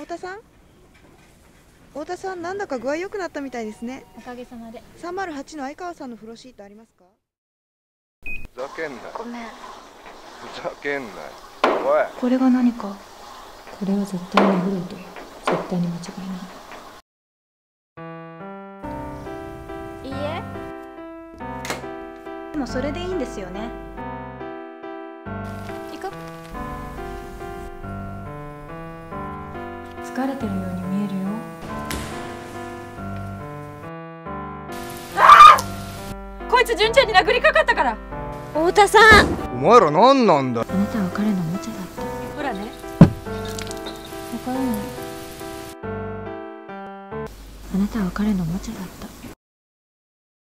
太田さん、なんだか具合良くなったみたいですね。おかげさまで。308の相川さんの風呂シートありますか？ふざけんな。ごめん。ふざけんな。おい。これが何か。これは絶対にフルートよ。絶対に間違いない。でもそれでいいんですよね。行く？疲れてるように見えるよ。こいつ純ちゃんに殴りかかったから。太田さん。お前ら何なんだ。あなたは彼のおもちゃだった。ほらね。わからない。あなたは彼のおもちゃだった。